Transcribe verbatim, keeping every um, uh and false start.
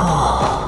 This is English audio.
Oh.